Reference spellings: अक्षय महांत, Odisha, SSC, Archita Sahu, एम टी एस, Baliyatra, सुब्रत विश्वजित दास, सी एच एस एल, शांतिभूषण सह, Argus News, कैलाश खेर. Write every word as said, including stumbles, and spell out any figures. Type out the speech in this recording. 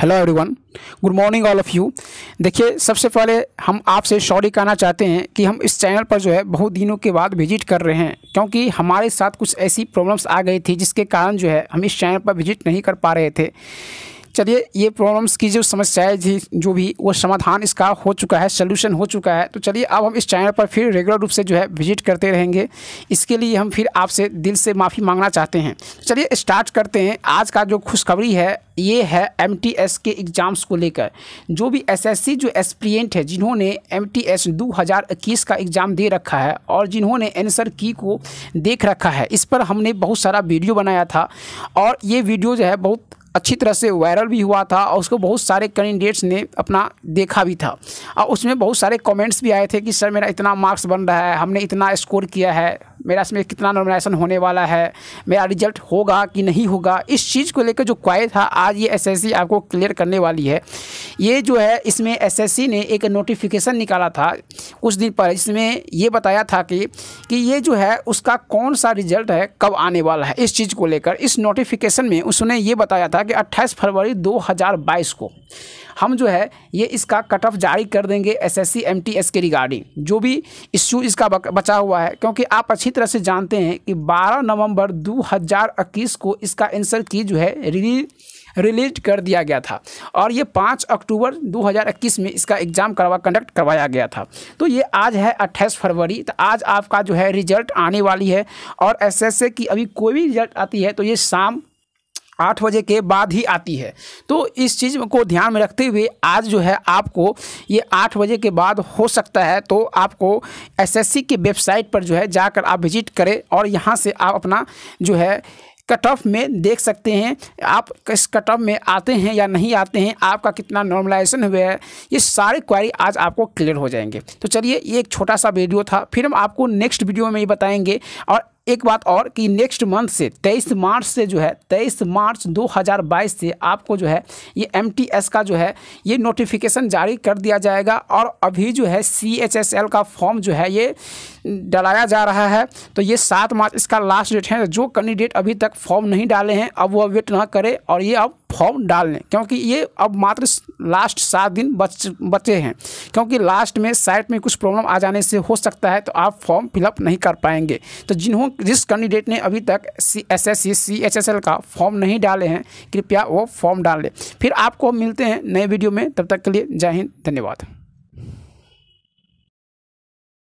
Hello everyone, good morning all of you. देखिए, सबसे पहले हम आपसे सॉरी कहना चाहते हैं कि हम इस चैनल पर जो है बहुत दिनों के बाद विजिट कर रहे हैं, क्योंकि हमारे साथ कुछ ऐसी प्रॉब्लम्स आ गई थी जिसके कारण जो है हम इस चैनल पर विजिट नहीं कर पा रहे थे। चलिए, ये प्रॉब्लम्स की जो समस्याएं थी जो भी, वो समाधान इसका हो चुका है, सोल्यूशन हो चुका है। तो चलिए, अब हम इस चैनल पर फिर रेगुलर रूप से जो है विजिट करते रहेंगे। इसके लिए हम फिर आपसे दिल से माफ़ी मांगना चाहते हैं। चलिए स्टार्ट करते हैं। आज का जो खुशखबरी है ये है एम टी एस के एग्ज़ाम्स को लेकर। जो भी एस एस सी जो एस्पिरेंट है, जिन्होंने एम टी एस दो हज़ार इक्कीस का एग्ज़ाम दे रखा है और जिन्होंने आंसर की को देख रखा है, इस पर हमने बहुत सारा वीडियो बनाया था और ये वीडियो जो है बहुत अच्छी तरह से वायरल भी हुआ था और उसको बहुत सारे कैंडिडेट्स ने अपना देखा भी था और उसमें बहुत सारे कमेंट्स भी आए थे कि सर मेरा इतना मार्क्स बन रहा है, हमने इतना स्कोर किया है, मेरा इसमें कितना नॉमिनेशन होने वाला है, मेरा रिजल्ट होगा कि नहीं होगा। इस चीज़ को लेकर जो क्वाइट था, आज ये एस एस सी आपको क्लियर करने वाली है। ये जो है, इसमें एस एस सी ने एक नोटिफिकेशन निकाला था कुछ दिन पर, इसमें ये बताया था कि कि ये जो है उसका कौन सा रिजल्ट है, कब आने वाला है। इस चीज़ को लेकर इस नोटिफिकेशन में उसने ये बताया था कि अट्ठाईस फरवरी दो हज़ार बाईस को हम जो है ये इसका कट ऑफ जारी कर देंगे S S C एम टी एस के रिगार्डिंग जो भी इश्यू इसका बचा हुआ है। क्योंकि आप अच्छी तरह से जानते हैं कि बारह नवंबर दो हज़ार इक्कीस को इसका आंसर की जो है रिलीज रिलीज कर दिया गया था और ये पाँच अक्टूबर दो हज़ार इक्कीस में इसका एग्ज़ाम करवा कंडक्ट करवाया गया था। तो ये आज है अट्ठाईस फरवरी, तो आज आपका जो है रिजल्ट आने वाली है। और एस एस सी की अभी कोई भी रिजल्ट आती है तो ये शाम आठ बजे के बाद ही आती है। तो इस चीज़ को ध्यान में रखते हुए आज जो है आपको ये आठ बजे के बाद हो सकता है, तो आपको एस एस सी के वेबसाइट पर जो है जाकर आप विजिट करें और यहाँ से आप अपना जो है कट ऑफ में देख सकते हैं, आप किस कट ऑफ में आते हैं या नहीं आते हैं, आपका कितना नॉर्मलाइजेशन हुआ है। ये सारे क्वारी आज आपको क्लियर हो जाएंगे। तो चलिए, ये एक छोटा सा वीडियो था, फिर हम आपको नेक्स्ट वीडियो में ये बताएंगे। और एक बात और कि नेक्स्ट मंथ से तेईस मार्च से जो है तेईस मार्च दो हज़ार बाईस से आपको जो है ये एम टी एस का जो है ये नोटिफिकेशन जारी कर दिया जाएगा। और अभी जो है सी एच एस एल का फॉर्म जो है ये डालाया जा रहा है, तो ये सात मार्च इसका लास्ट डेट है। जो कैंडिडेट अभी तक फॉर्म नहीं डाले हैं, अब वो वेट ना करें और ये अब फॉर्म डाल लें, क्योंकि ये अब मात्र लास्ट सात दिन बच बचे हैं, क्योंकि लास्ट में साइट में कुछ प्रॉब्लम आ जाने से हो सकता है तो आप फॉर्म फिलअप नहीं कर पाएंगे। तो जिन्हों जिस कैंडिडेट ने अभी तक C S S C सी एच एस एल का फॉर्म नहीं डाले हैं, कृपया वो फॉर्म डाल लें। फिर आपको मिलते हैं नए वीडियो में, तब तक के लिए जय हिंद, धन्यवाद।